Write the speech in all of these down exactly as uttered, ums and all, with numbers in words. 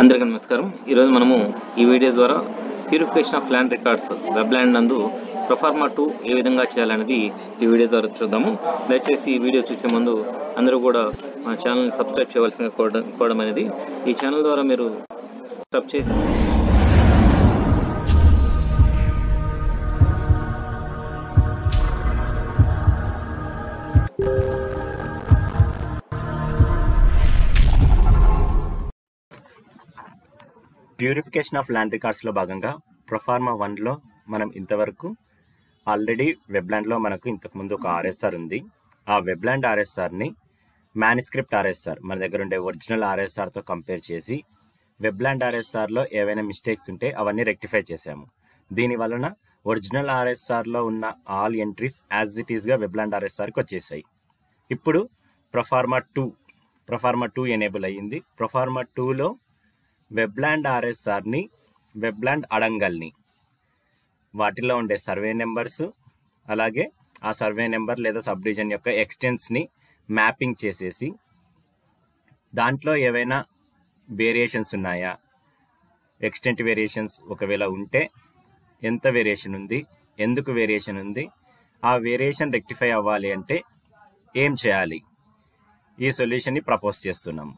అందరికీ నమస్కారం। ఈ రోజు మనము ఈ వీడియో ద్వారా purification of land records Webland నందు ప్రొఫార్మా టూ ఏ విధంగా చేయాలనేది ఈ వీడియో ద్వారా చూద్దాము। దయచేసి ఈ వీడియో చూసే ముందు అందరూ కూడా మా ఛానల్ ని సబ్స్క్రైబ్ చేయవలసిన కోరడం అనేది ఈ ఛానల్ ద్వారా మీరు సబ్స్క్రైబ్ చేసి ప్యూరిఫికేషన్ ఆఫ్ ల్యాండ్ రికార్డ్స్లో భాగంగా ప్రొఫార్మా వన్లో మనం ఇంతవరకు ఆల్రెడీ వెబ్‌ల్యాండ్లో మనకు ఇంతకుముందు ఒక ఆర్ఎస్ఆర్ ఉంది। ఆ వెబ్‌ల్యాండ్ ఆర్ఎస్ఆర్ని మ్యానుస్క్రిప్ట్ ఆర్ఎస్ఆర్ మన దగ్గర ఉండే ఒరిజినల్ ఆర్ఎస్ఆర్తో కంపేర్ చేసి వెబ్‌ల్యాండ్ ఆర్ఎస్ఆర్లో ఏవైనా మిస్టేక్స్ ఉంటే అవన్నీ రెక్టిఫై చేసాము। దీనివలన ఒరిజినల్ ఆర్ఎస్ఆర్లో ఉన్న ఆల్ ఎంట్రీస్ యాజ్ ఇట్ ఈస్గా వెబ్‌ల్యాండ్ ఆర్ఎస్ఆర్కి వచ్చేసాయి। ఇప్పుడు proforma two proforma two enable అయ్యింది। ప్రొఫార్మా టూలో వెబ్‌ల్యాండ్ ఆర్ఎస్ఆర్ని వెబ్‌ల్యాండ్ అడంగల్ని వాటిలో ఉండే సర్వే నెంబర్స్ అలాగే ఆ సర్వే నెంబర్ లేదా సబ్ డివిజన్ యొక్క ఎక్స్టెన్స్ని మ్యాపింగ్ చేసేసి దాంట్లో ఏవైనా వేరియేషన్స్ ఉన్నాయా, ఎక్స్టెంట్ వేరియేషన్స్ ఒకవేళ ఉంటే ఎంత వేరియేషన్ ఉంది, ఎందుకు వేరియేషన్ ఉంది, ఆ వేరియేషన్ రెక్టిఫై అవ్వాలి అంటే ఏం చేయాలి, ఈ సొల్యూషన్ని ప్రపోజ్ చేస్తున్నాము।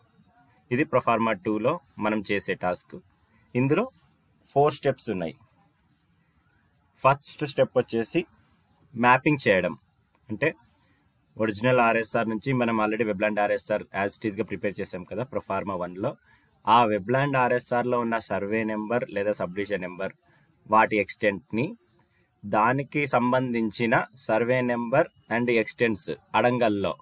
ఇది ప్రొఫార్మా టూలో మనం చేసే టాస్క్। ఇందులో ఫోర్ స్టెప్స్ ఉన్నాయి। ఫస్ట్ స్టెప్ వచ్చేసి మ్యాపింగ్ చేయడం, అంటే ఒరిజినల్ ఆర్ఎస్ఆర్ నుంచి మనం already Webland RSR as it ఈస్గా ప్రిపేర్ చేసాం కదా ప్రొఫార్మా వన్లో। ఆ వెబ్‌ల్యాండ్ ఆర్ఎస్ఆర్లో ఉన్న సర్వే నెంబర్ లేదా సబ్ డివిజన్ నెంబర్ వాటి ఎక్స్టెంట్ని దానికి సంబంధించిన సర్వే నెంబర్ అండ్ ఎక్స్టెంట్స్ అడంగల్లో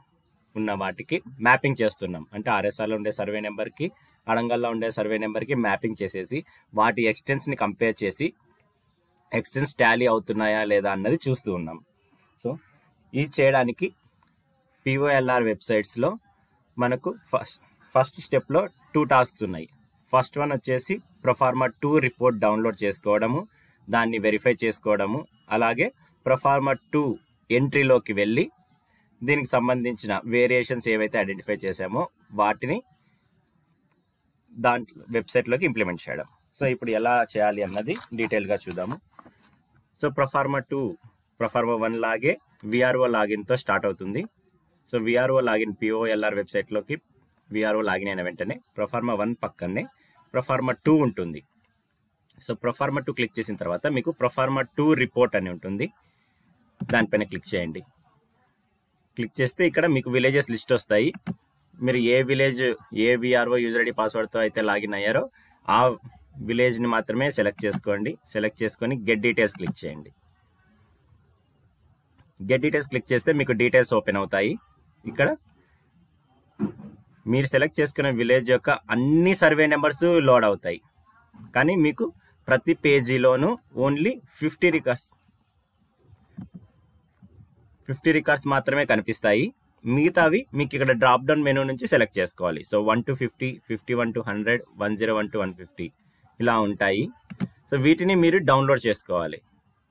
ఉన్న వాటికి మ్యాపింగ్ చేస్తున్నాం। అంటే ఆర్ఎస్ఆర్లో ఉండే సర్వే నెంబర్కి అడంగల్లో ఉండే సర్వే నెంబర్కి మ్యాపింగ్ చేసేసి వాటి ఎక్స్టెన్స్ని కంపేర్ చేసి ఎక్స్టెన్స్ టాలీ అవుతున్నాయా లేదా అన్నది చూస్తూ ఉన్నాం। సో ఇది చేయడానికి పిఓఎల్ఆర్ వెబ్సైట్స్లో మనకు ఫస్ట్ ఫస్ట్ స్టెప్లో టూ టాస్క్స్ ఉన్నాయి। ఫస్ట్ వన్ వచ్చేసి ప్రొఫార్మా టూ రిపోర్ట్ డౌన్లోడ్ చేసుకోవడము, దాన్ని వెరిఫై చేసుకోవడము, అలాగే ప్రొఫార్మా టూ ఎంట్రీలోకి వెళ్ళి దీనికి సంబంధించిన వేరియేషన్స్ ఏవైతే ఐడెంటిఫై చేసామో వాటిని దాంట్లో వెబ్సైట్లోకి ఇంప్లిమెంట్ చేయడం। సో ఇప్పుడు ఎలా చేయాలి అన్నది డీటెయిల్గా చూద్దాము। So proforma two proforma one లాగే విఆర్ఓ లాగిన్తో స్టార్ట్ అవుతుంది। సో విఆర్ఓ లాగిన్ పిఓఎల్ఆర్ వెబ్సైట్లోకి విఆర్ఓ లాగిన్ అయిన వెంటనే ప్రొఫార్మా వన్ పక్కనే ప్రొఫార్మా టూ ఉంటుంది। సో ప్రొఫార్మా టూ క్లిక్ చేసిన తర్వాత మీకు ప్రొఫార్మా టూ రిపోర్ట్ అని ఉంటుంది, దానిపైన క్లిక్ చేయండి। క్లిక్ చేస్తే ఇక్కడ మీకు విలేజెస్ లిస్ట్ వస్తాయి। మీరు ఏ విలేజ్ ఏ విఆర్ఓ యూజర్ ఐడి పాస్వర్డ్తో అయితే లాగిన్ అయ్యారో ఆ విలేజ్ని మాత్రమే సెలెక్ట్ చేసుకోండి। సెలెక్ట్ చేసుకొని గెట్ డీటెయిల్స్ క్లిక్ చేయండి। గెట్ డీటెయిల్స్ క్లిక్ చేస్తే మీకు డీటెయిల్స్ ఓపెన్ అవుతాయి। ఇక్కడ మీరు సెలెక్ట్ చేసుకున్న విలేజ్ యొక్క అన్ని సర్వే నెంబర్స్ లోడ్ అవుతాయి, కానీ మీకు ప్రతి పేజీలోనూ only fifty records fifty records మాత్రమే కనిపిస్తాయి। మిగతావి మీకు ఇక్కడ డ్రాప్ డౌన్ మెనూ నుంచి సెలెక్ట్ చేసుకోవాలి। So one to fifty, fifty one to hundred, one zero one to one fifty ఇలా ఉంటాయి। సో వీటిని మీరు డౌన్లోడ్ చేసుకోవాలి।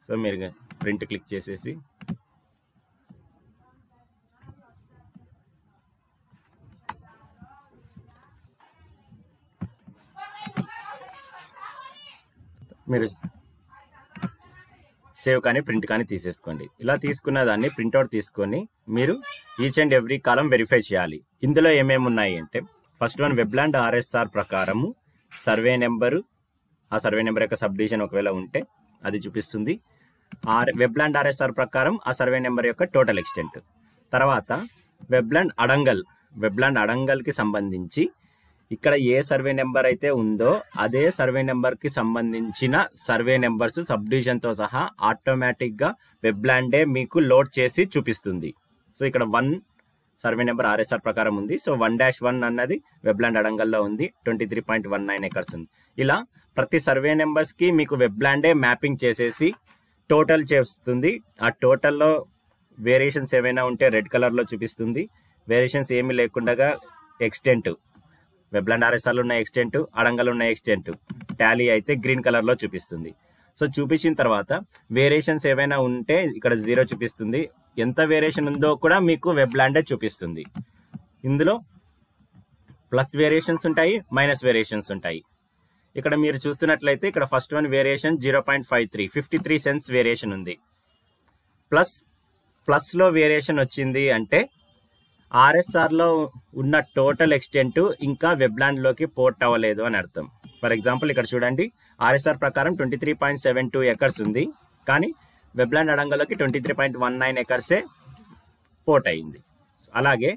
సో మీరు ప్రింట్ క్లిక్ చేసేసి మీరు సేవ్ కానీ ప్రింట్ కానీ తీసేసుకోండి। ఇలా తీసుకున్న దాన్ని ప్రింట్అవుట్ తీసుకొని మీరు each and every column verify చేయాలి। ఇందులో ఏమేమి ఉన్నాయి అంటే ఫస్ట్ వన్ వెబ్‌ల్యాండ్ ఆర్ఎస్ఆర్ ప్రకారము సర్వే నెంబరు, ఆ సర్వే నెంబర్ యొక్క సబ్ డివిజన్ ఒకవేళ ఉంటే అది చూపిస్తుంది। ఆర్ వెబ్‌ల్యాండ్ ఆర్ఎస్ఆర్ ప్రకారం ఆ సర్వే నెంబర్ యొక్క టోటల్ ఎక్స్టెంట్, తర్వాత వెబ్‌ల్యాండ్ అడంగల్ వెబ్‌ల్యాండ్ అడంగల్కి సంబంధించి ఇక్కడ ఏ సర్వే నెంబర్ అయితే ఉందో అదే సర్వే నెంబర్కి సంబంధించిన సర్వే నెంబర్స్ సబ్ డివిజన్తో సహా ఆటోమేటిక్గా వెబ్‌ల్యాండే మీకు లోడ్ చేసి చూపిస్తుంది। సో ఇక్కడ వన్ సర్వే నెంబర్ ఆర్ఎస్ఆర్ ప్రకారం ఉంది। సో వన్ డాష్ వన్ అన్నది వెబ్‌ల్యాండ్ అడంగల్లో ఉంది, twenty three point one nine acres ఉంది। ఇలా ప్రతి సర్వే నెంబర్స్కి మీకు వెబ్‌ల్యాండే మ్యాపింగ్ చేసేసి టోటల్ చేస్తుంది। ఆ టోటల్లో వేరియేషన్స్ ఏమైనా ఉంటే రెడ్ కలర్లో చూపిస్తుంది, వేరియేషన్స్ ఏమీ లేకుండా ఎక్స్టెంట్ వెబ్‌ల్యాండ్ ఆర్ఎస్ఆర్లు ఉన్న ఎక్స్టెంట్ అడంగల్ ఉన్న ఎక్స్టెంట్ టాలీ అయితే గ్రీన్ కలర్లో చూపిస్తుంది। సో చూపించిన తర్వాత వేరియేషన్స్ ఏవైనా ఉంటే ఇక్కడ జీరో చూపిస్తుంది, ఎంత వేరియేషన్ ఉందో కూడా మీకు వెబ్‌ల్యాండే చూపిస్తుంది। ఇందులో ప్లస్ వేరియేషన్స్ ఉంటాయి, మైనస్ వేరియేషన్స్ ఉంటాయి। ఇక్కడ మీరు చూస్తున్నట్లయితే ఇక్కడ first one variation zero point five three, fifty three cents variation ఉంది. ప్లస్ ప్లస్ లో వేరియేషన్ వచ్చింది అంటే ఆర్ఎస్ఆర్ లో ఉన్న టోటల్ ఎక్స్టెంట్ ఇంకా వెబ్లాండ్ లోకి పోర్ట్ అవ్వలేదు అని అర్థం. ఫర్ ఎగ్జాంపుల్ ఇక్కడ చూడండి, ఆర్ఎస్ఆర్ ప్రకారం twenty three point seven two acres ఉంది, కానీ వెబ్లాండ్ అడంగల్లోకి twenty three point one nine ఎకర్సే పోర్ట్ అయింది. అలాగే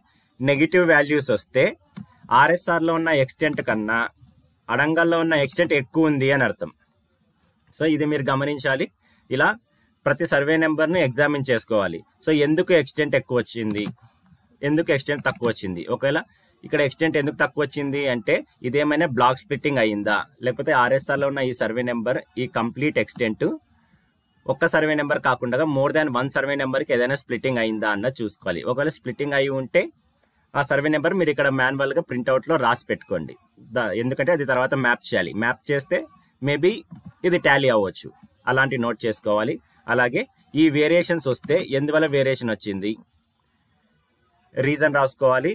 నెగిటివ్ వాల్యూస్ వస్తే ఆర్ఎస్ఆర్లో ఉన్న ఎక్స్టెంట్ కన్నా అడంగల్లో ఉన్న ఎక్స్టెంట్ ఎక్కువ ఉంది అని అర్థం. సో ఇది మీరు గమనించాలి. ఇలా ప్రతి సర్వే నెంబర్ను ఎగ్జామిన్ చేసుకోవాలి. సో ఎందుకు ఎక్స్టెంట్ ఎక్కువ వచ్చింది, ఎందుకు ఎక్స్టెంట్ తక్కువ వచ్చింది, ఒకవేళ ఇక్కడ ఎక్స్టెంట్ ఎందుకు తక్కువ వచ్చింది అంటే ఇదేమైనా బ్లాక్ స్ప్లిట్టింగ్ అయ్యిందా, లేకపోతే ఆర్ఎస్ఆర్లో ఉన్న ఈ సర్వే నెంబర్ ఈ కంప్లీట్ ఎక్స్టెంట్ ఒక్క సర్వే నెంబర్ కాకుండా మోర్ దాన్ వన్ సర్వే నెంబర్కి ఏదైనా స్ప్లిట్టింగ్ అయిందా అన్న చూసుకోవాలి. ఒకవేళ స్ప్లిట్టింగ్ అయి ఉంటే ఆ సర్వే నెంబర్ మీరు ఇక్కడ మాన్యువల్గా ప్రింట్అవుట్లో రాసి పెట్టుకోండి, ఎందుకంటే అది తర్వాత మ్యాప్ చేయాలి. మ్యాప్ చేస్తే మేబీ ఇది టాలీ అవ్వచ్చు, అలాంటి నోట్ చేసుకోవాలి. అలాగే ఈ వేరియేషన్స్ వస్తే ఎందువల్ల వేరియేషన్ వచ్చింది, రీజన్ రాసుకోవాలి,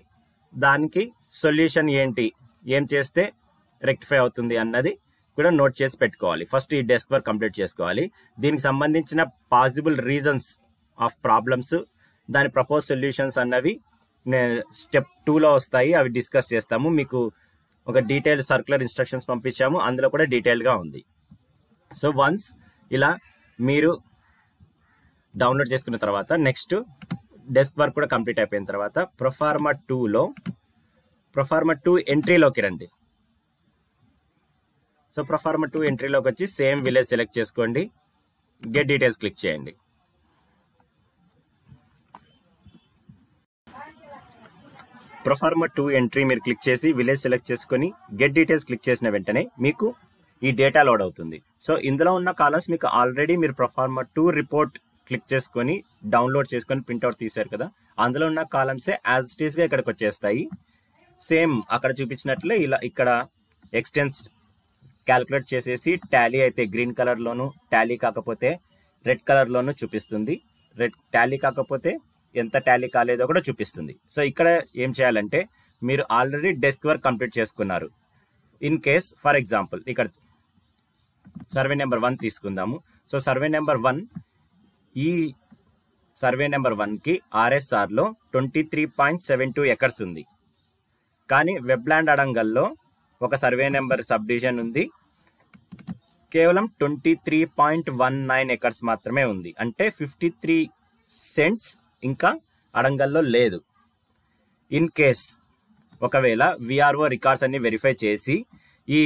దానికి సొల్యూషన్ ఏంటి, ఏం చేస్తే రెక్టిఫై అవుతుంది అన్నది కూడా నోట్ చేసి పెట్టుకోవాలి. ఫస్ట్ ఈ డెస్క్ వర్క్ కంప్లీట్ చేసుకోవాలి. దీనికి సంబంధించిన పాసిబుల్ రీజన్స్ ఆఫ్ ప్రాబ్లమ్స్, దాని ప్రపోజ్ సొల్యూషన్స్ అన్నవి స్టెప్ టూలో వస్తాయి, అవి డిస్కస్ చేస్తాము. మీకు ఒక డీటెయిల్డ్ సర్క్యులర్ ఇన్స్ట్రక్షన్స్ పంపించాము, అందులో కూడా డీటెయిల్గా ఉంది. సో వన్స్ ఇలా మీరు డౌన్లోడ్ చేసుకున్న తర్వాత నెక్స్ట్ డెస్క్ వర్క్ కూడా కంప్లీట్ అయిపోయిన తర్వాత ప్రొఫార్మా టూలో ప్రొఫార్మా టూ ఎంట్రీలోకి రండి. సో ప్రొఫార్మా టూ ఎంట్రీలోకి వచ్చి సేమ్ విలేజ్ సెలెక్ట్ చేసుకోండి, గెట్ డీటెయిల్స్ క్లిక్ చేయండి. ప్రొఫార్మా టూ ఎంట్రీ మీరు క్లిక్ చేసి విలేజ్ సెలెక్ట్ చేసుకొని గెట్ డీటెయిల్స్ క్లిక్ చేసిన వెంటనే మీకు ఈ డేటా లోడ్ అవుతుంది. సో ఇందులో ఉన్న కాలమ్స్ మీకు ఆల్రెడీ మీరు ప్రొఫార్మా టూ రిపోర్ట్ క్లిక్ చేసుకొని డౌన్లోడ్ చేసుకొని ప్రింట్అవుట్ తీశారు కదా, అందులో ఉన్న కాలమ్సే యాజ్ ఇట్ ఈస్గా ఇక్కడికి వచ్చేస్తాయి. సేమ్ అక్కడ చూపించినట్లే ఇలా ఇక్కడ ఎక్స్టెన్స్ క్యాలిక్యులేట్ చేసేసి టాలీ అయితే గ్రీన్ కలర్లోను, టాలీ కాకపోతే రెడ్ కలర్లోను చూపిస్తుంది. రెడ్ టాలీ కాకపోతే ఎంత టాలీ కాలేదో కూడా చూపిస్తుంది. సో ఇక్కడ ఏం చేయాలంటే మీరు ఆల్రెడీ డెస్క్ వర్క్ కంప్లీట్ చేసుకున్నారు. ఇన్ కేస్ ఫర్ ఎగ్జాంపుల్ ఇక్కడ సర్వే నెంబర్ వన్ తీసుకుందాము. సో సర్వే నెంబర్ వన్, ఈ సర్వే నెంబర్ వన్కి ఆర్ఎస్ఆర్లో twenty three point seven two acres ఉంది, కానీ వెబ్లాండ్ అడంగల్లో ఒక సర్వే నెంబర్ సబ్ డివిజన్ ఉంది, కేవలం twenty three point one nine acres మాత్రమే ఉంది. అంటే ఫిఫ్టీ త్రీ సెంట్స్ ఇంకా అడంగల్లో లేదు. ఇన్ కేస్ ఒకవేళ విఆర్ఓ రికార్డ్స్ అన్ని వెరిఫై చేసి ఈ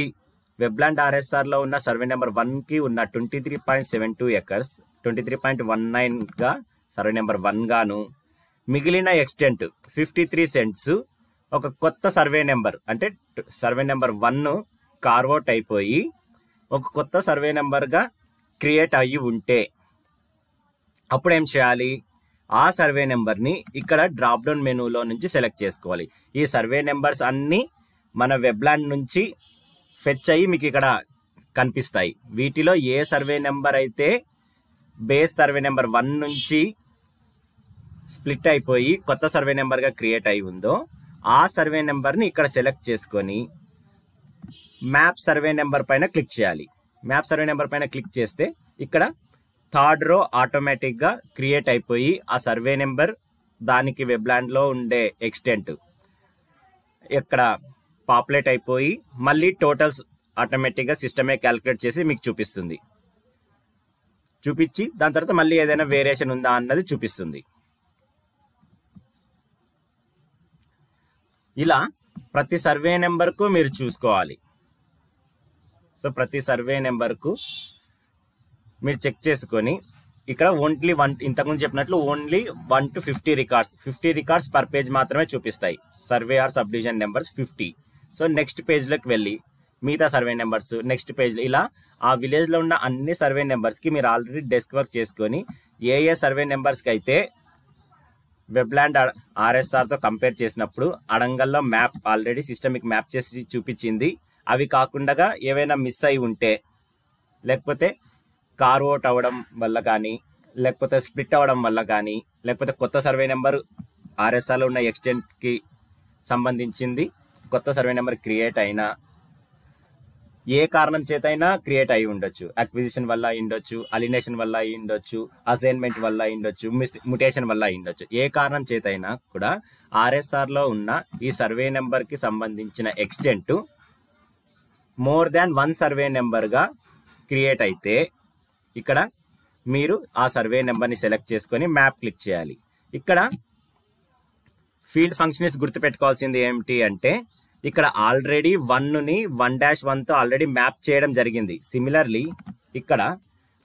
వెబ్లాండ్ ఆర్ఎస్ఆర్లో ఉన్న సర్వే నెంబర్ వన్కి ఉన్న twenty three point seven two acres twenty three point one నైన్గా సర్వే నెంబర్ వన్గాను, మిగిలిన ఎక్స్టెంట్ ఫిఫ్టీ త్రీ సెంట్స్ ఒక కొత్త సర్వే నెంబర్ అంటే సర్వే నెంబర్ వన్ కార్వౌట్ అయిపోయి ఒక కొత్త సర్వే నెంబర్గా క్రియేట్ అయ్యి ఉంటే అప్పుడు ఏం చేయాలి, ఆ సర్వే నెంబర్ని ఇక్కడ డ్రాప్డౌన్ మెనూలో నుంచి సెలెక్ట్ చేసుకోవాలి. ఈ సర్వే నెంబర్స్ అన్నీ మన వెబ్లాండ్ నుంచి ఫెచ్ అయ్యి మీకు ఇక్కడ కనిపిస్తాయి. వీటిలో ఏ సర్వే నెంబర్ అయితే బేస్ సర్వే నెంబర్ వన్ నుంచి స్ప్లిట్ అయిపోయి కొత్త సర్వే నెంబర్గా క్రియేట్ అయి ఉందో ఆ సర్వే నెంబర్ని ఇక్కడ సెలెక్ట్ చేసుకొని మ్యాప్ సర్వే నెంబర్ పైన క్లిక్ చేయాలి. మ్యాప్ సర్వే నెంబర్ పైన క్లిక్ చేస్తే ఇక్కడ థర్డ్ రో ఆటోమేటిక్గా క్రియేట్ అయిపోయి ఆ సర్వే నెంబర్ దానికి వెబ్లాండ్లో ఉండే ఎక్స్టెంట్ ఇక్కడ పాపులేట్ అయిపోయి మళ్ళీ టోటల్స్ ఆటోమేటిక్గా సిస్టమే క్యాలిక్యులేట్ చేసి మీకు చూపిస్తుంది. చూపించి దాని తర్వాత మళ్ళీ ఏదైనా వేరియేషన్ ఉందా అన్నది చూపిస్తుంది. ఇలా ప్రతి సర్వే నెంబర్కు మీరు చూసుకోవాలి. సో ప్రతి సర్వే నెంబర్కు మీరు చెక్ చేసుకొని ఇక్కడ ఓన్లీ వన్ ఇంతకుముందు చెప్పినట్లు only one to fifty records fifty records per page మాత్రమే చూపిస్తాయి. Survey or sub division numbers fifty. So next పేజ్లోకి వెళ్ళి మిగతా సర్వే నెంబర్స్ నెక్స్ట్ పేజ్లో ఇలా ఆ విలేజ్లో ఉన్న అన్ని సర్వే నెంబర్స్కి మీరు ఆల్రెడీ డెస్క్ వర్క్ చేసుకొని ఏ ఏ సర్వే నెంబర్స్కి అయితే వెబ్లాండ్ ఆర్ఎస్ఆర్తో కంపేర్ చేసినప్పుడు అడంగల్లో మ్యాప్ ఆల్రెడీ సిస్టమిక్ మ్యాప్ చేసి చూపించింది అవి కాకుండా ఏవైనా మిస్ అయి ఉంటే, లేకపోతే కార్ అవుట్ అవ్వడం వల్ల కానీ, లేకపోతే స్ప్లిట్ అవ్వడం వల్ల కానీ, లేకపోతే కొత్త సర్వే నెంబరు ఆర్ఎస్ఆర్లో ఉన్న ఎక్స్టెంట్కి సంబంధించింది కొత్త సర్వే నెంబర్ క్రియేట్ అయినా, ఏ కారణం చేతైనా క్రియేట్ అయి ఉండొచ్చు. అక్విజిషన్ వల్ల అయ్యుండొచ్చు, అలినేషన్ వల్ల అయ్యుండొచ్చు, అసైన్మెంట్ వల్ల అయ్యుండొచ్చు, మ్యుటేషన్ వల్ల అయ్యుండొచ్చు. ఏ కారణం చేతైనా కూడా ఆర్ఎస్ఆర్లో ఉన్న ఈ సర్వే నెంబర్కి సంబంధించిన extent more than one survey నెంబర్గా క్రియేట్ అయితే ఇక్కడ మీరు ఆ సర్వే నెంబర్ని సెలెక్ట్ చేసుకొని మ్యాప్ క్లిక్ చేయాలి. ఇక్కడ ఫీల్డ్ ఫంక్షన్స్ గుర్తుపెట్టుకోవాల్సింది ఏమిటి అంటే ఇక్కడ ఆల్రెడీ వన్ని వన్ డాష్ వన్తో ఆల్రెడీ మ్యాప్ చేయడం జరిగింది. సిమిలర్లీ ఇక్కడ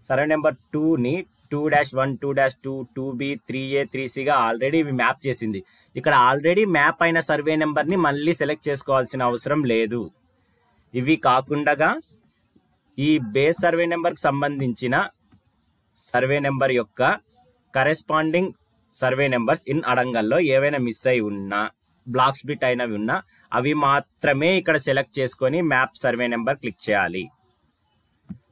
సర్వే నెంబర్ టూని two dash one two dash two two B three A three సిగా ఆల్రెడీ ఇవి మ్యాప్ చేసింది. ఇక్కడ ఆల్రెడీ మ్యాప్ అయిన సర్వే నెంబర్ని మళ్ళీ సెలెక్ట్ చేసుకోవాల్సిన అవసరం లేదు. ఇవి కాకుండా ఈ బేస్ సర్వే నెంబర్కి సంబంధించిన సర్వే నెంబర్ యొక్క కరెస్పాండింగ్ సర్వే నెంబర్స్ ఇన్ అడంగల్లో ఏవైనా మిస్ అయి ఉన్నా బ్లాక్స్ బిట్ అయినవి ఉన్నా అవి మాత్రమే ఇక్కడ సెలెక్ట్ చేసుకొని మ్యాప్ సర్వే నెంబర్ క్లిక్ చేయాలి.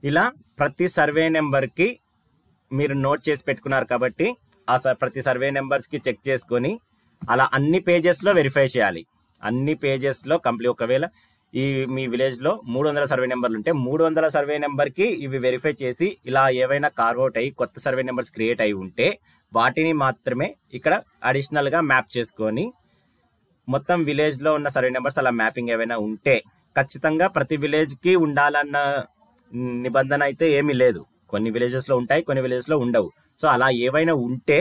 ఇలా ప్రతి సర్వే నెంబర్కి మీరు నోట్ చేసి పెట్టుకున్నారు కాబట్టి ఆ ప్రతి సర్వే నెంబర్స్కి చెక్ చేసుకొని అలా అన్ని పేజెస్లో వెరిఫై చేయాలి. అన్ని పేజెస్లో కంప్లీట్ ఒకవేళ ఈ మీ విలేజ్లో మూడు వందల సర్వే నెంబర్లు ఉంటే మూడు వందల సర్వే నెంబర్కి ఇవి వెరిఫై చేసి ఇలా ఏవైనా కార్వౌట్ అయ్యి కొత్త సర్వే నెంబర్స్ క్రియేట్ అయి ఉంటే వాటిని మాత్రమే ఇక్కడ అడిషనల్గా మ్యాప్ చేసుకొని మొత్తం విలేజ్లో ఉన్న సర్వే నెంబర్స్ అలా మ్యాపింగ్ ఏవైనా ఉంటే ఖచ్చితంగా ప్రతి విలేజ్కి ఉండాలన్న నిబంధన అయితే ఏమీ లేదు. కొన్ని విలేజెస్లో ఉంటాయి, కొన్ని విలేజెస్లో ఉండవు. సో అలా ఏవైనా ఉంటే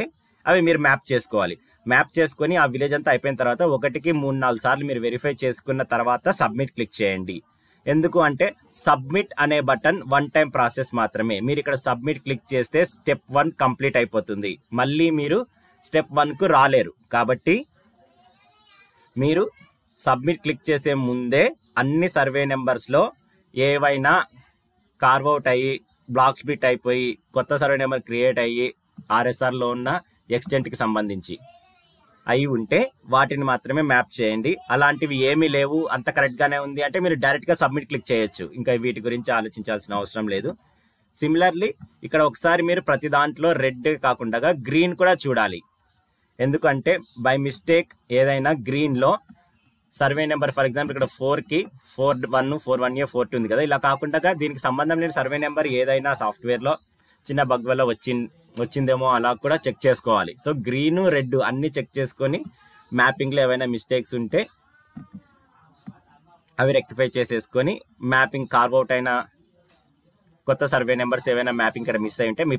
అవి మీరు మ్యాప్ చేసుకోవాలి. మ్యాప్ చేసుకొని ఆ విలేజ్ అంతా అయిపోయిన తర్వాత ఒకటికి మూడు నాలుగు సార్లు మీరు వెరిఫై చేసుకున్న తర్వాత సబ్మిట్ క్లిక్ చేయండి. ఎందుకు అంటే సబ్మిట్ అనే బటన్ వన్ టైం ప్రాసెస్ మాత్రమే. మీరు ఇక్కడ సబ్మిట్ క్లిక్ చేస్తే స్టెప్ వన్ కంప్లీట్ అయిపోతుంది. మళ్ళీ మీరు స్టెప్ వన్కు రాలేరు. కాబట్టి మీరు సబ్మిట్ క్లిక్ చేసే ముందే అన్ని సర్వే నెంబర్స్లో ఏవైనా కార్వౌట్ అయ్యి బ్లాక్స్ బిట్ అయిపోయి కొత్త సర్వే నెంబర్ క్రియేట్ అయ్యి ఆర్ఎస్ఆర్లో ఉన్న ఎక్స్టెంట్కి సంబంధించి అయి ఉంటే వాటిని మాత్రమే మ్యాప్ చేయండి. అలాంటివి ఏమీ లేవు, అంత కరెక్ట్గానే ఉంది అంటే మీరు డైరెక్ట్గా సబ్మిట్ క్లిక్ చేయొచ్చు. ఇంకా వీటి గురించి ఆలోచించాల్సిన అవసరం లేదు. సిమిలర్లీ ఇక్కడ ఒకసారి మీరు ప్రతి దాంట్లో రెడ్ కాకుండా గ్రీన్ కూడా చూడాలి. ఎందుకంటే బై మిస్టేక్ ఏదైనా గ్రీన్లో సర్వే నెంబర్ ఫర్ ఎగ్జాంపుల్ ఇక్కడ ఫోర్కి four one four one A four two ఉంది కదా, ఇలా కాకుండా దీనికి సంబంధం లేని సర్వే నెంబర్ ఏదైనా సాఫ్ట్వేర్లో చిన్న బగ్ వల్ల వచ్చి వచ్చిందేమో అలా కూడా చెక్ చేసుకోవాలి. సో గ్రీను రెడ్ అన్నీ చెక్ చేసుకొని మ్యాపింగ్లో ఏవైనా మిస్టేక్స్ ఉంటే అవి రెక్టిఫై చేసేసుకొని మ్యాపింగ్ కార్వౌట్ అయిన కొత్త సర్వే నెంబర్స్ ఏవైనా మ్యాపింగ్ ఇక్కడ మిస్ అయి ఉంటే మీ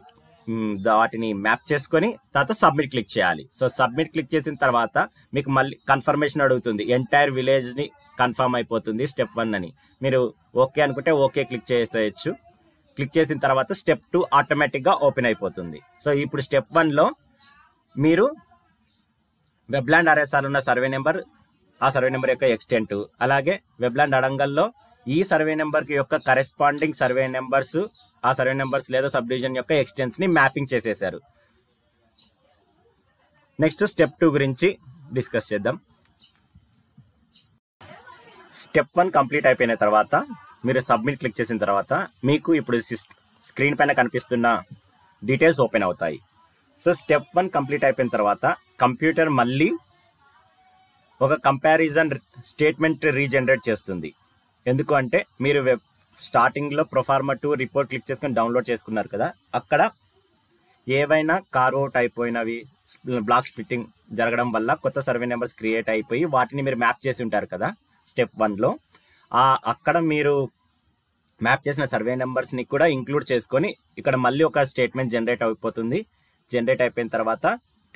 వాటిని మ్యాప్ చేసుకొని తర్వాత సబ్మిట్ క్లిక్ చేయాలి. సో సబ్మిట్ క్లిక్ చేసిన తర్వాత మీకు మళ్ళీ కన్ఫర్మేషన్ అడుగుతుంది. ఎంటైర్ విలేజ్ని కన్ఫర్మ్ అయిపోతుంది స్టెప్ వన్ అని. మీరు ఓకే అనుకుంటే ఓకే క్లిక్ చేసేయచ్చు. క్లిక్ చేసిన తర్వాత స్టెప్ టూ ఆటోమేటిక్గా ఓపెన్ అయిపోతుంది. సో ఇప్పుడు స్టెప్ వన్లో మీరు వెబ్లాండ్ ఆర్ఎస్ఆర్ ఉన్న సర్వే నెంబర్ ఆ సర్వే నెంబర్ యొక్క ఎక్స్టెంట్ అలాగే వెబ్లాండ్ అడంగల్లో ఈ సర్వే నెంబర్కి యొక్క కరెస్పాండింగ్ సర్వే నెంబర్స్ ఆ సర్వే నెంబర్స్ లేదా సబ్ డివిజన్ యొక్క ఎక్స్టెంట్స్ని మ్యాపింగ్ చేసేసారు. నెక్స్ట్ స్టెప్ టూ గురించి డిస్కస్ చేద్దాం. స్టెప్ వన్ కంప్లీట్ అయిపోయిన తర్వాత మీరు సబ్మిట్ క్లిక్ చేసిన తర్వాత మీకు ఇప్పుడు స్క్రీన్ పైన కనిపిస్తున్న డీటెయిల్స్ ఓపెన్ అవుతాయి. సో స్టెప్ వన్ కంప్లీట్ అయిపోయిన తర్వాత కంప్యూటర్ మళ్ళీ ఒక కంపారిజన్ స్టేట్మెంట్ రీజనరేట్ చేస్తుంది. ఎందుకు అంటే మీరు వెబ్ స్టార్టింగ్లో ప్రొఫార్మా టూ రిపోర్ట్ క్లిక్ చేసుకుని డౌన్లోడ్ చేసుకున్నారు కదా, అక్కడ ఏవైనా కార్వౌట్ అయిపోయినవి బ్లాక్ ఫిట్టింగ్ జరగడం వల్ల కొత్త సర్వే నెంబర్స్ క్రియేట్ అయిపోయి వాటిని మీరు మ్యాప్ చేసి ఉంటారు కదా స్టెప్ వన్లో. అక్కడ మీరు మ్యాప్ చేసిన సర్వే నెంబర్స్ని కూడా ఇంక్లూడ్ చేసుకొని ఇక్కడ మళ్ళీ ఒక స్టేట్మెంట్ జనరేట్ అయిపోతుంది. జనరేట్ అయిపోయిన తర్వాత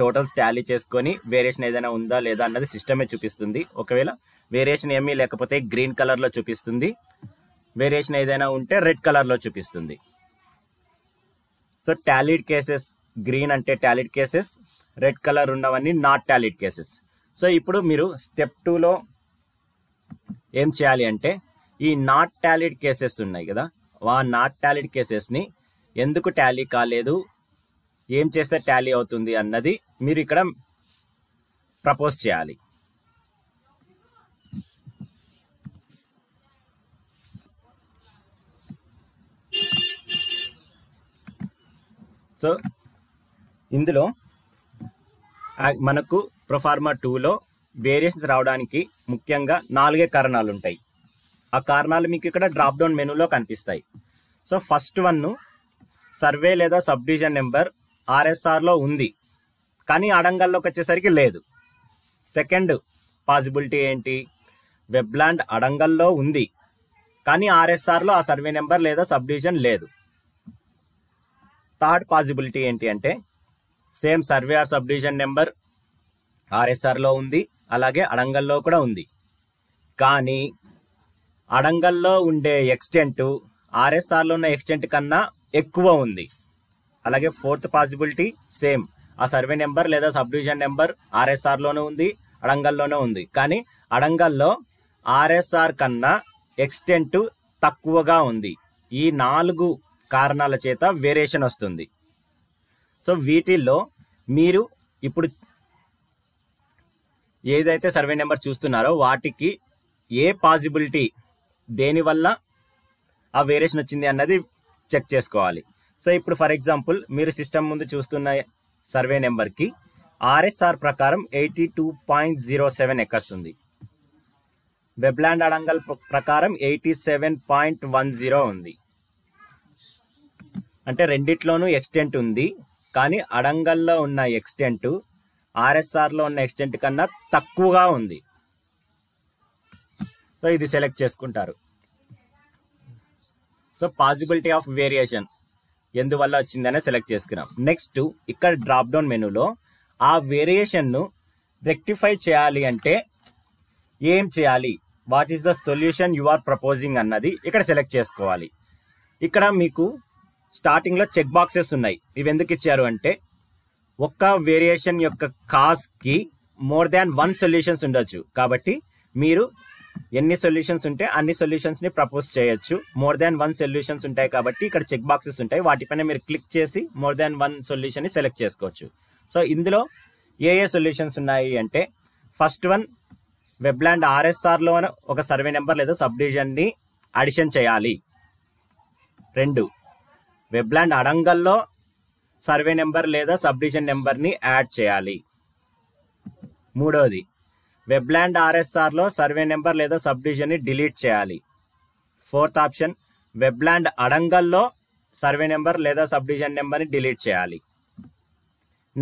టోటల్స్ టాలీ చేసుకొని వేరియేషన్ ఏదైనా ఉందా లేదా అన్నది సిస్టమే చూపిస్తుంది. ఒకవేళ వేరియేషన్ ఏమీ లేకపోతే గ్రీన్ కలర్లో చూపిస్తుంది, వేరియేషన్ ఏదైనా ఉంటే రెడ్ కలర్లో చూపిస్తుంది. సో టాలీడ్ కేసెస్ గ్రీన్ అంటే టాలీడ్ కేసెస్, రెడ్ కలర్ ఉన్నవన్నీ నాట్ టాలీడ్ కేసెస్. సో ఇప్పుడు మీరు స్టెప్ టూలో ఏం చేయాలి అంటే ఈ నాట్ టాలీడ్ కేసెస్ ఉన్నాయి కదా, ఆ నాట్ టాలీడ్ కేసెస్ని ఎందుకు టాలీ కాలేదు, ఏం చేస్తే టాలీ అవుతుంది అన్నది మీరు ఇక్కడ ప్రపోజ్ చేయాలి. సో ఇందులో మనకు ప్రొఫార్మా టూలో వేరియేషన్స్ రావడానికి ముఖ్యంగా నాలుగే కారణాలు ఉంటాయి. ఆ కారణాలు మీకు ఇక్కడ డ్రాప్ డౌన్ మెనూలో కనిపిస్తాయి. సో ఫస్ట్ వన్ సర్వే లేదా సబ్ డివిజన్ నెంబర్ ఆర్ఎస్ఆర్లో ఉంది కానీ అడంగల్లోకి వచ్చేసరికి లేదు. సెకండ్ పాజిబిలిటీ ఏంటి, వెబ్లాండ్ అడంగల్లో ఉంది కానీ ఆర్ఎస్ఆర్లో ఆ సర్వే నెంబర్ లేదా సబ్ డివిజన్ లేదు. థర్డ్ పాజిబిలిటీ ఏంటి అంటే same survey or sub division number ఆర్ఎస్ఆర్లో ఉంది అలాగే అడంగల్లో కూడా ఉంది కానీ అడంగల్లో ఉండే ఎక్స్టెంట్ ఆర్ఎస్ఆర్లో ఉన్న ఎక్స్టెంట్ కన్నా ఎక్కువ ఉంది. అలాగే ఫోర్త్ పాజిబిలిటీ సేమ్ ఆ సర్వే నెంబర్ లేదా సబ్ డివిజన్ నెంబర్ ఆర్ఎస్ఆర్లోనూ ఉంది అడంగల్లోనూ ఉంది కానీ అడంగల్లో ఆర్ఎస్ఆర్ కన్నా ఎక్స్టెంట్ తక్కువగా ఉంది. ఈ నాలుగు కారణాల చేత వేరియేషన్ వస్తుంది. సో వీటిల్లో మీరు ఇప్పుడు ఏదైతే సర్వే నెంబర్ చూస్తున్నారో వాటికి ఏ పాజిబిలిటీ దేనివల్ల ఆ వేరియేషన్ వచ్చింది అన్నది చెక్ చేసుకోవాలి. సో ఇప్పుడు ఫర్ ఎగ్జాంపుల్ మీరు సిస్టమ్ ముందు చూస్తున్న సర్వే నెంబర్కి ఆర్ఎస్ఆర్ ప్రకారం eighty two point zero seven acres ఉంది, వెబ్లాండ్ అడంగల్ ప్రకారం eighty seven point one zero ఉంది. అంటే రెండిట్లోనూ ఎక్స్టెంట్ ఉంది కానీ అడంగల్లో ఉన్న ఎక్స్టెంట్ ఆర్ఎస్ఆర్లో ఉన్న ఎక్స్టెంట్ కన్నా తక్కువగా ఉంది. సో ఇది సెలెక్ట్ చేసుకుంటారు. సో పాజిబిలిటీ ఆఫ్ వేరియేషన్ ఎందువల్ల వచ్చిందనే సెలెక్ట్ చేసుకున్నాం. నెక్స్ట్ ఇక్కడ డ్రాప్ డౌన్ మెనూలో ఆ వేరియేషన్ను రెక్టిఫై చేయాలి అంటే ఏం చేయాలి, what is the solution you are proposing అన్నది ఇక్కడ సెలెక్ట్ చేసుకోవాలి. ఇక్కడ మీకు స్టార్టింగ్లో చెక్ బాక్సెస్ ఉన్నాయి. ఇవి ఎందుకు ఇచ్చారు అంటే ఒక్క వేరియేషన్ యొక్క కాస్కి మోర్ దాన్ వన్ సొల్యూషన్స్ ఉండొచ్చు కాబట్టి మీరు ఎన్ని సొల్యూషన్స్ ఉంటే అన్ని సొల్యూషన్స్ని ప్రపోజ్ చేయొచ్చు. మోర్ దాన్ వన్ సొల్యూషన్స్ ఉంటాయి కాబట్టి ఇక్కడ చెక్ బాక్సెస్ ఉంటాయి, వాటిపైన మీరు క్లిక్ చేసి మోర్ దాన్ వన్ సొల్యూషన్ని సెలెక్ట్ చేసుకోవచ్చు. సో ఇందులో ఏ ఏ సొల్యూషన్స్ ఉన్నాయి అంటే ఫస్ట్ వన్ వెబ్లాండ్ ఆర్ఎస్ఆర్లో ఒక సర్వే నెంబర్ లేదా సబ్ డివిజన్ని అడిషన్ చేయాలి. రెండు వెబ్లాండ్ అడంగల్లో సర్వే నెంబర్ లేదా సబ్ డివిజన్ నెంబర్ని యాడ్ చేయాలి. మూడోది వెబ్లాండ్ ఆర్ఎస్ఆర్లో సర్వే నెంబర్ లేదా సబ్ డివిజన్ని డిలీట్ చేయాలి. ఫోర్త్ ఆప్షన్ వెబ్లాండ్ అడంగల్లో సర్వే నెంబర్ లేదా సబ్ డివిజన్ నెంబర్ని డిలీట్ చేయాలి.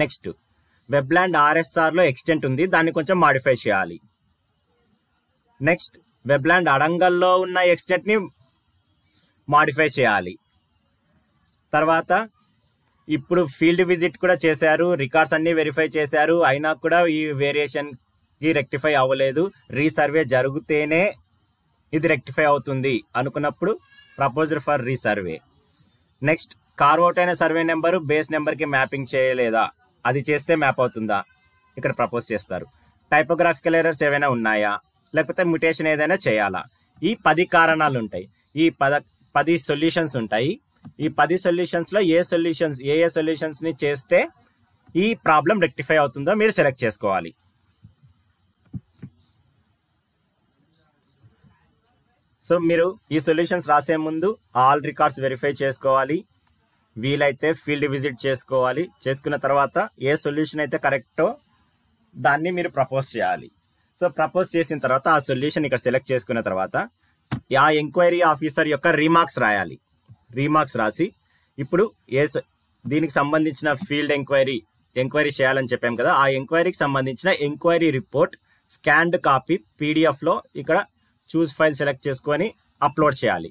నెక్స్ట్ వెబ్లాండ్ ఆర్ఎస్ఆర్లో ఎక్స్టెంట్ ఉంది దాన్ని కొంచెం మాడిఫై చేయాలి. నెక్స్ట్ వెబ్లాండ్ అడంగల్లో ఉన్న ఎక్స్టెంట్ని మాడిఫై చేయాలి. తర్వాత ఇప్పుడు ఫీల్డ్ విజిట్ కూడా చేశారు, రికార్డ్స్ అన్నీ వెరిఫై చేశారు, అయినా కూడా ఈ వేరియేషన్కి రెక్టిఫై అవ్వలేదు, రీసర్వే జరిగితేనే ఇది రెక్టిఫై అవుతుంది అనుకున్నప్పుడు proposal for resurvey. Next carve out అయిన సర్వే నెంబరు బేస్ నెంబర్కి మ్యాపింగ్ చేయలేదా, అది చేస్తే మ్యాప్ అవుతుందా, ఇక్కడ ప్రపోజ్ చేస్తారు. టైపోగ్రాఫికల్ ఎర్రర్స్ ఏవైనా ఉన్నాయా లేకపోతే మ్యుటేషన్ ఏదైనా చేయాలా. ఈ పది కారణాలు ఉంటాయి, ఈ పద పది సొల్యూషన్స్ ఉంటాయి. ఈ పది సొల్యూషన్స్లో ఏ సొల్యూషన్స్ ఏ ఏ సొల్యూషన్స్ని చేస్తే ఈ ప్రాబ్లం రెక్టిఫై అవుతుందో మీరు సెలెక్ట్ చేసుకోవాలి. సో మీరు ఈ సొల్యూషన్స్ రాసే ముందు ఆల్ రికార్డ్స్ వెరిఫై చేసుకోవాలి, వీలైతే ఫీల్డ్ విజిట్ చేసుకోవాలి, చేసుకున్న తర్వాత ఏ సొల్యూషన్ అయితే కరెక్టో దాన్ని మీరు ప్రపోజ్ చేయాలి. సో ప్రపోజ్ చేసిన తర్వాత ఆ సొల్యూషన్ ఇక్కడ సెలెక్ట్ చేసుకున్న తర్వాత ఆ ఎంక్వైరీ ఆఫీసర్ యొక్క రీమార్క్స్ రాయాలి. రీమార్క్స్ రాసి ఇప్పుడు ఏ దీనికి సంబంధించిన ఫీల్డ్ ఎంక్వైరీ ఎంక్వైరీ చేయాలని చెప్పాం కదా, ఆ ఎంక్వైరీకి సంబంధించిన ఎంక్వైరీ రిపోర్ట్ స్కాన్డ్ కాపీ పీడిఎఫ్లో ఇక్కడ చూస్ ఫైల్ సెలెక్ట్ చేసుకొని అప్లోడ్ చేయాలి.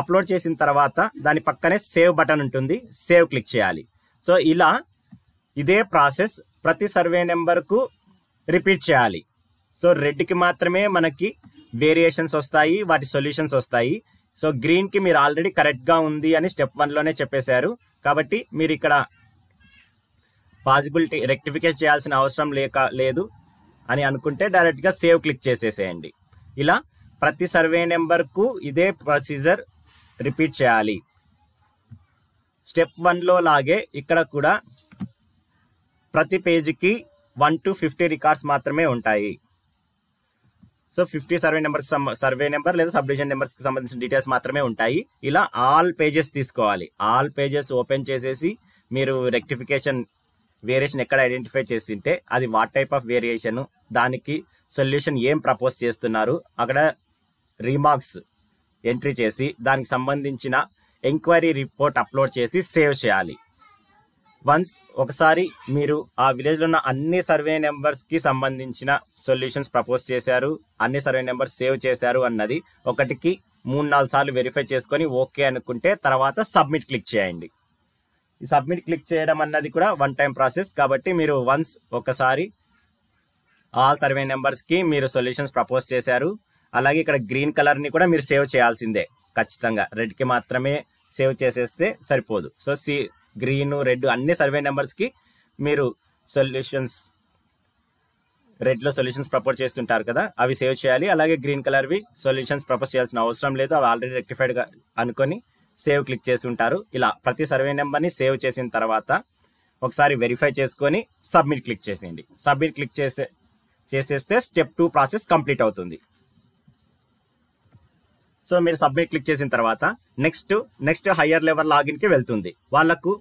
అప్లోడ్ చేసిన తర్వాత దాని పక్కనే సేవ్ బటన్ ఉంటుంది, సేవ్ క్లిక్ చేయాలి. సో ఇలా ఇదే ప్రాసెస్ ప్రతి సర్వే నెంబర్కు రిపీట్ చేయాలి. సో రెడ్కి మాత్రమే మనకి వేరియేషన్స్ వస్తాయి, వాటి సొల్యూషన్స్ వస్తాయి. సో గ్రీన్కి మీరు ఆల్రెడీ కరెక్ట్గా ఉంది అని స్టెప్ వన్లోనే చెప్పేశారు కాబట్టి మీరు ఇక్కడ పాజిబిలిటీ రెక్టిఫికేషన్ చేయాల్సిన అవసరం లేక లేదు అని అనుకుంటే డైరెక్ట్గా సేవ్ క్లిక్ చేసేసేయండి. ఇలా ప్రతి సర్వే నెంబర్కు ఇదే ప్రొసీజర్ రిపీట్ చేయాలి. స్టెప్ వన్లో లాగే ఇక్కడ కూడా ప్రతి పేజీకి వన్ టు ఫిఫ్టీ రికార్డ్స్ మాత్రమే ఉంటాయి. So fifty survey numbers survey number లేదా సబ్ డివిజన్ నెంబర్స్కి సంబంధించిన డీటెయిల్స్ మాత్రమే ఉంటాయి. ఇలా ఆల్ పేజెస్ తీసుకోవాలి. ఆల్ పేజెస్ ఓపెన్ చేసేసి మీరు రెక్టిఫికేషన్ వేరియేషన్ ఎక్కడ ఐడెంటిఫై చేసింటే అది వాట్ టైప్ ఆఫ్ వేరియేషన్, దానికి సొల్యూషన్ ఏం ప్రపోజ్ చేస్తున్నారు, అక్కడ रीमार्क्स ఎంట్రీ చేసి దానికి సంబంధించిన ఎంక్వైరీ రిపోర్ట్ అప్లోడ్ చేసి సేవ్ చేయాలి. వన్స్ ఒకసారి మీరు ఆ విలేజ్ లో ఉన్న అన్ని సర్వే నంబర్స్ కి సంబంధించిన సొల్యూషన్స్ ప్రపోజ్ చేశారు, అన్ని సర్వే నంబర్స్ సేవ్ చేశారు అన్నది ఒకటికి మూడు నాలుగు సార్లు వెరిఫై చేసుకొని ఓకే అనుకుంటే తర్వాత సబ్మిట్ క్లిక్ చేయండి. ఈ సబ్మిట్ క్లిక్ చేయడం అన్నది కూడా వన్ టైం ప్రాసెస్ కాబట్టి మీరు వన్స్ ఒకసారి ఆల్ సర్వే నంబర్స్ కి మీరు సొల్యూషన్స్ ప్రపోజ్ చేశారు. అలాగే ఇక్కడ గ్రీన్ కలర్ని కూడా మీరు సేవ్ చేయాల్సిందే, ఖచ్చితంగా రెడ్కి మాత్రమే సేవ్ చేసేస్తే సరిపోదు. సో సి గ్రీను రెడ్ అన్ని సర్వే నెంబర్స్కి మీరు సొల్యూషన్స్ రెడ్లో సొల్యూషన్స్ ప్రపోజ్ చేస్తుంటారు కదా, అవి సేవ్ చేయాలి. అలాగే గ్రీన్ కలర్వి సొల్యూషన్స్ ప్రపోజ్ చేయాల్సిన అవసరం లేదు, అవి ఆల్రెడీ రెక్టిఫైడ్గా అనుకొని సేవ్ క్లిక్ చేసి ఉంటారు. ఇలా ప్రతి సర్వే నెంబర్ని సేవ్ చేసిన తర్వాత ఒకసారి వెరిఫై చేసుకొని సబ్మిట్ క్లిక్ చేసేయండి. సబ్మిట్ క్లిక్ చేసే చేసేస్తే స్టెప్ టూ ప్రాసెస్ కంప్లీట్ అవుతుంది. సో మీరు సబ్మిట్ క్లిక్ చేసిన తర్వాత నెక్స్ట్ నెక్స్ట్ హయ్యర్ లెవెల్ లాగిన్కి వెళ్తుంది. వాళ్ళకు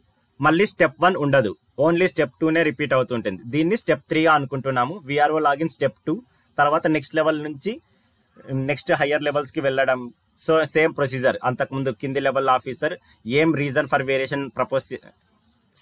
మళ్ళీ స్టెప్ వన్ ఉండదు, ఓన్లీ స్టెప్ టూనే రిపీట్ అవుతుంటుంది. దీన్ని స్టెప్ త్రీగా అనుకుంటున్నాము. విఆర్ఓ లాగిన్ స్టెప్ టూ తర్వాత నెక్స్ట్ లెవెల్ నుంచి నెక్స్ట్ హయ్యర్ లెవెల్స్కి వెళ్ళడం. సో సేమ్ ప్రొసీజర్, అంతకుముందు కింది లెవెల్ ఆఫీసర్ ఏం reason for variation propose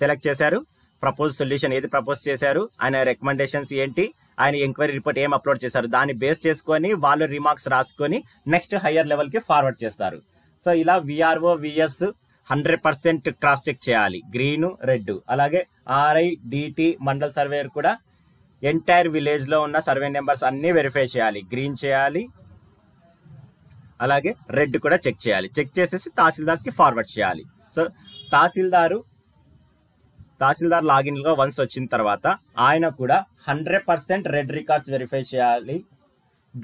select చేశారు, ప్రపోజ్ సొల్యూషన్ ఏది ప్రపోజ్ చేశారు, ఆయన రికమెండేషన్స్ ఏంటి, ఆయన ఎంక్వైరీ రిపోర్ట్ ఏం అప్లోడ్ చేశారు, దాన్ని బేస్ చేసుకొని వాళ్ళు రిమార్క్స్ రాసుకొని నెక్స్ట్ హయ్యర్ లెవెల్కి ఫార్వర్డ్ చేస్తారు. సో ఇలా VRO VS hundred percent cross check చేయాలి, గ్రీను రెడ్. అలాగే ఆర్ఐ డిటి మండల్ సర్వేయర్ కూడా ఎంటైర్ విలేజ్లో ఉన్న సర్వే నెంబర్స్ అన్నీ వెరిఫై చేయాలి, గ్రీన్ చేయాలి, అలాగే రెడ్ కూడా చెక్ చేయాలి. చెక్ చేసేసి తహసీల్దార్స్కి ఫార్వర్డ్ చేయాలి. సో తహసీల్దారు తహసీల్దార్ లాగిన్లో వన్స్ వచ్చిన తర్వాత ఆయన కూడా hundred percent red records verify చేయాలి,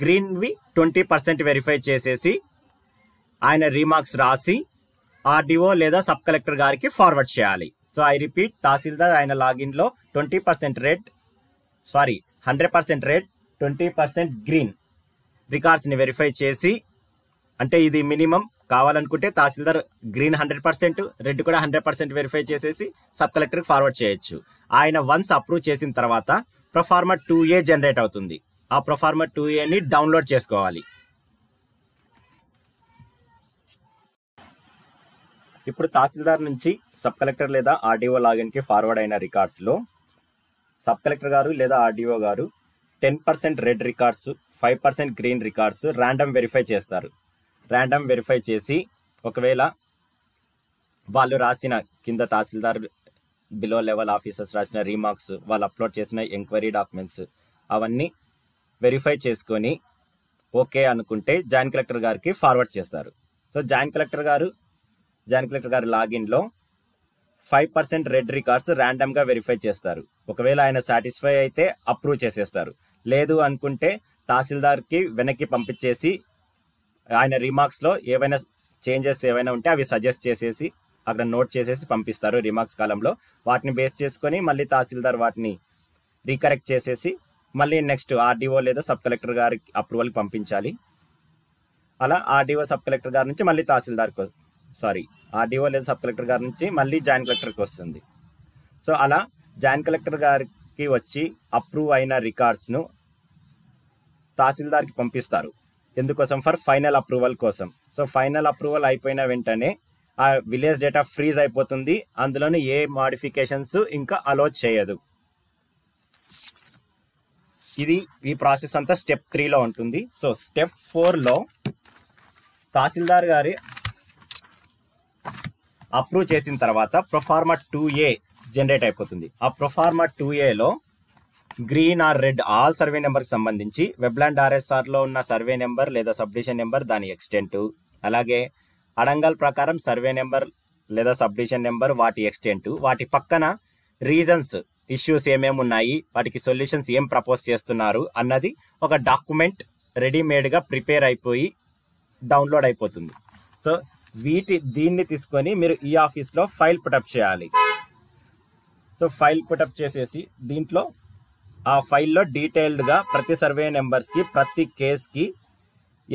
గ్రీన్వి ట్వంటీ పర్సెంట్ వెరిఫై చేసేసి ఆయన రీమార్క్స్ రాసి ఆర్డీఓ లేదా సబ్ కలెక్టర్ గారికి ఫార్వర్డ్ చేయాలి. సో ఐ రిపీట్, తహసీల్దార్ ఆయన లాగిన్లో twenty percent red sorry hundred percent red twenty percent green రికార్డ్స్ని వెరిఫై చేసి, అంటే ఇది మినిమం, కావాలనుకుంటే tahsildar green hundred percent red కూడా హండ్రెడ్ పర్సెంట్ వెరిఫై చేసేసి సబ్ కలెక్టర్కి ఫార్వర్డ్ చేయొచ్చు. ఆయన వన్స్ అప్రూవ్ చేసిన తర్వాత ప్రొఫార్మా టూ ఏ జనరేట్ అవుతుంది. ఆ ప్రొఫార్మా టూ ఏని డౌన్లోడ్ చేసుకోవాలి. ఇప్పుడు తహసీల్దార్ నుంచి సబ్ కలెక్టర్ లేదా ఆర్డీఓ లాగిన్కి ఫార్వర్డ్ అయిన రికార్డ్స్లో సబ్ కలెక్టర్ గారు లేదా ఆర్డీఓ గారు ten percent red records five percent green records random verify చేస్తారు. ర్యాండమ్ వెరిఫై చేసి ఒకవేళ వాళ్ళు రాసిన కింద తహసీల్దార్ బిలో లెవెల్ ఆఫీసర్స్ రాసిన రీమార్క్స్ వాళ్ళు అప్లోడ్ చేసిన ఎంక్వైరీ డాక్యుమెంట్స్ అవన్నీ వెరిఫై చేసుకొని ఓకే అనుకుంటే జాయింట్ కలెక్టర్ గారికి ఫార్వర్డ్ చేస్తారు. సో జాయింట్ కలెక్టర్ గారు జాయింట్ కలెక్టర్ గారి లాగిన్లో ఫైవ్ పర్సెంట్ రెడ్ రికార్డ్స్ ర్యాండమ్గా వెరిఫై చేస్తారు. ఒకవేళ ఆయన సాటిస్ఫై అయితే అప్రూవ్ చేసేస్తారు, లేదు అనుకుంటే తహసీల్దార్కి వెనక్కి పంపించేసి ఆయన రిమార్క్స్లో ఏవైనా చేంజెస్ ఏవైనా ఉంటే అవి సజెస్ట్ చేసేసి అక్కడ నోట్ చేసేసి పంపిస్తారు రిమార్క్స్ కాలంలో. వాటిని బేస్ చేసుకొని మళ్ళీ తహసీల్దార్ వాటిని రీకరెక్ట్ చేసేసి మళ్ళీ నెక్స్ట్ ఆర్డీఓ లేదా సబ్ కలెక్టర్ గారికి అప్రూవల్కి పంపించాలి. అలా ఆర్డీఓ సబ్ కలెక్టర్ గారి నుంచి మళ్ళీ తహసీల్దార్కి సారీ ఆర్డీఓ లేదా సబ్ కలెక్టర్ గారి నుంచి మళ్ళీ జాయింట్ కలెక్టర్కి వస్తుంది. సో అలా జాయింట్ కలెక్టర్ గారికి వచ్చి అప్రూవ్ అయిన రికార్డ్స్ను తహసీల్దార్కి పంపిస్తారు. ఎందుకోసం? ఫర్ ఫైనల్ అప్రూవల్ కోసం. సో ఫైనల్ అప్రూవల్ అయిపోయిన వెంటనే ఆ విలేజ్ డేటా ఫ్రీజ్ అయిపోతుంది, అందులోనే ఏ మాడిఫికేషన్స్ ఇంకా అలో చేయదు. ఇది ఈ ప్రాసెస్ అంతా స్టెప్ త్రీలో ఉంటుంది. సో స్టెప్ ఫోర్లో తహసీల్దార్ గారి అప్రూవ్ చేసిన తర్వాత ప్రొఫార్మా టూ ఏ జనరేట్ అయిపోతుంది. ఆ ప్రొఫార్మా టూ ఏలో green or red all survey నెంబర్కి సంబంధించి వెబ్లాండ్ ఆర్ఎస్ఆర్లో ఉన్న సర్వే నెంబర్ లేదా సబ్ డివిజన్ నెంబర్ దాని ఎక్స్టెంటు, అలాగే అడంగల్ ప్రకారం సర్వే నెంబర్ లేదా సబ్ డివిజన్ నెంబర్ వాటి ఎక్స్టెంటు, వాటి పక్కన రీజన్స్ ఇష్యూస్ ఏమేమి ఉన్నాయి, వాటికి సొల్యూషన్స్ ఏం ప్రపోజ్ చేస్తున్నారు అన్నది ఒక డాక్యుమెంట్ రెడీమేడ్గా ప్రిపేర్ అయిపోయి డౌన్లోడ్ అయిపోతుంది. సో వీటి దీన్ని తీసుకొని మీరు ఈ ఆఫీస్లో ఫైల్ పుటప్ చేయాలి. సో ఫైల్ పుటప్ చేసేసి దీంట్లో ఆ ఫైల్లో డీటెయిల్డ్గా ప్రతి సర్వే నెంబర్స్కి ప్రతి కేస్కి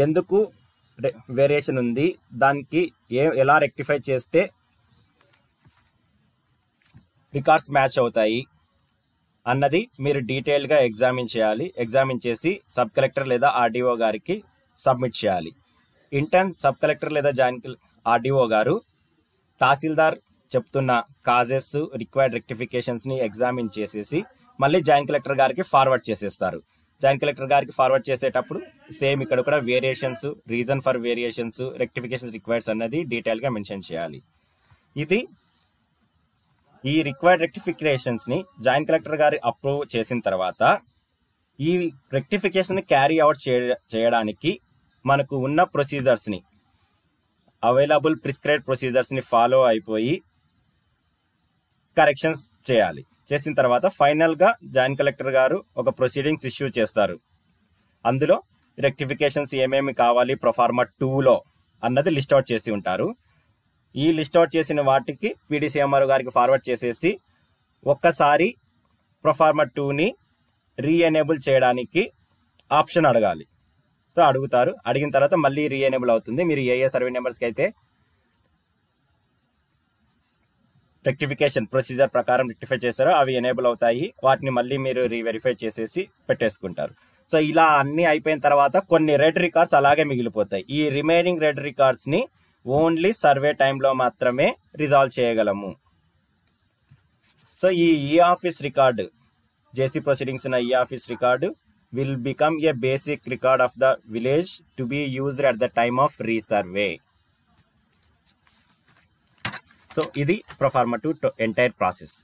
ఎందుకు వేరియేషన్ ఉంది, దానికి ఏ ఎలా రెక్టిఫై చేస్తే రికార్డ్స్ మ్యాచ్ అవుతాయి అన్నది మీరు డీటెయిల్డ్గా ఎగ్జామిన్ చేయాలి. ఎగ్జామిన్ చేసి సబ్ కలెక్టర్ లేదా ఆర్డీఓ గారికి సబ్మిట్ చేయాలి. ఇంటర్న్ సబ్ కలెక్టర్ లేదా జాయింట్ ఆర్డీఓ గారు తహసీల్దార్ చెప్తున్న కాజెస్ రిక్వైర్డ్ రెక్టిఫికేషన్స్ ని ఎగ్జామిన్ చేసేసి మళ్ళీ జాయింట్ కలెక్టర్ గారికి ఫార్వర్డ్ చేసేస్తారు. జాయింట్ కలెక్టర్ గారికి ఫార్వర్డ్ చేసేటప్పుడు సేమ్ ఇక్కడ కూడా variations, reason for variations, rectifications requires అన్నది డీటెయిల్గా మెన్షన్ చేయాలి. ఇది ఈ రిక్వైర్డ్ రెక్టిఫికేషన్స్ని జాయింట్ కలెక్టర్ గారి అప్రూవ్ చేసిన తర్వాత ఈ రెక్టిఫికేషన్ని క్యారీ అవుట్ చే చేయడానికి మనకు ఉన్న ప్రొసీజర్స్ని, అవైలబుల్ ప్రిస్క్రైబ్ ప్రొసీజర్స్ని ఫాలో అయిపోయి కరెక్షన్స్ చేయాలి. చేసిన తర్వాత ఫైనల్గా జాయింట్ కలెక్టర్ గారు ఒక ప్రొసీడింగ్స్ ఇష్యూ చేస్తారు. అందులో రెక్టిఫికేషన్స్ ఏమేమి కావాలి ప్రొఫార్మా టూలో అన్నది లిస్ట్ అవుట్ చేసి ఉంటారు. ఈ లిస్ట్ అవుట్ చేసిన వాటికి పీడీసీఎంఆర్ గారికి ఫార్వర్డ్ చేసేసి ఒక్కసారి ప్రొఫార్మా టూని రీఎనేబుల్ చేయడానికి ఆప్షన్ అడగాలి. సో అడుగుతారు. అడిగిన తర్వాత మళ్ళీ రీఎనేబుల్ అవుతుంది. మీరు ఏ ఏ సర్వే నెంబర్స్కి అయితే రెక్టిఫికేషన్ ప్రొసీజర్ ప్రకారం రెక్టిఫై చేస్తారో అవి ఎనేబుల్ అవుతాయి. వాటిని మళ్ళీ మీరు రీవెరిఫై చేసేసి పెట్టేసుకుంటారు. సో ఇలా అన్నీ అయిపోయిన తర్వాత కొన్ని రెడ్ రికార్డ్స్ అలాగే మిగిలిపోతాయి. ఈ రిమైనింగ్ రెడ్ రికార్డ్స్ని ఓన్లీ సర్వే టైంలో మాత్రమే రిజాల్వ్ చేయగలము. సో ఈ ఈ ఆఫీస్ రికార్డు, జేసీ ప్రొసీడింగ్స్ ఉన్న ఈ office record will become a basic record of the village to be used at the time of resurvey. So ఇది ప్రొఫార్మా టు ఎంటైర్ ప్రాసెస్.